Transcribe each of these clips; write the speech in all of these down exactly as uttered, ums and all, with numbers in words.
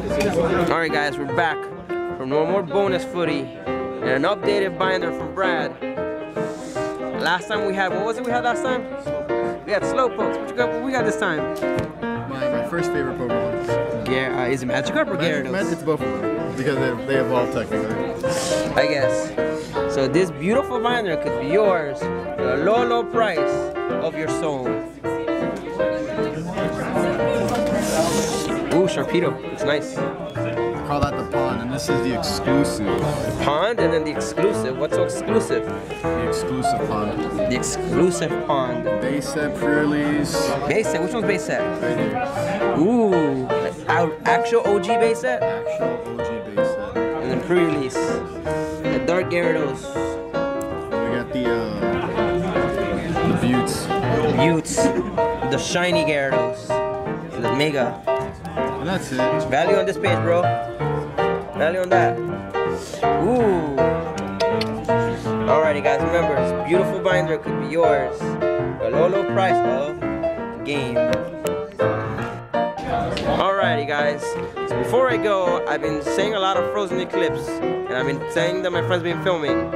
Alright guys, we're back for one more bonus footy and an updated binder from Brad. Last time we had, what was it we had last time? We had Slowpokes. What, you got, what we got this time? My, my first favorite Pokemon. Yeah, uh, is it Magikarp or Gyarados? Magic, it's both of them, because they, they evolve technically. I guess. So this beautiful binder could be yours for the low, low price of your soul. Ooh, Sharpedo. It's nice. I call that the pond, and this is the exclusive. The pond and then the exclusive. What's so exclusive? The exclusive pond. The exclusive pond. Base set, Furlies. Base set? Which one's base set? Right here. Ooh. Our actual O G base set? Actual O G base set. And then pre-release. The Dark Gyarados. We got the, uh, the Buttes. The Buttes. The Shiny Gyarados. And the Mega. And that's it. Value on this page, bro. Value on that. Ooh. Alrighty, guys. Remember, this beautiful binder could be yours. A low, low price of game. Alrighty, guys. So before I go, I've been saying a lot of Frozen Eclipse, and I've been saying that my friend's been filming.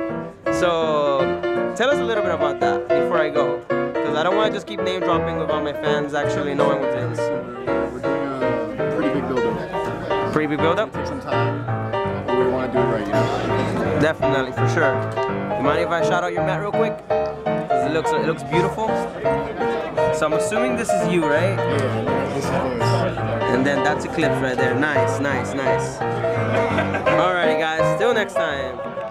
So tell us a little bit about that before I go, because I don't want to just keep name dropping without my fans actually knowing what it is. Pre-build build up? Take some time, but we want to do it right now. Definitely, for sure. You mind if I shout out your mat real quick? Because it looks, it looks beautiful. So I'm assuming this is you, right? Yeah, this is yours. And then that's Eclipse right there. Nice, nice, nice. Alrighty guys, till next time.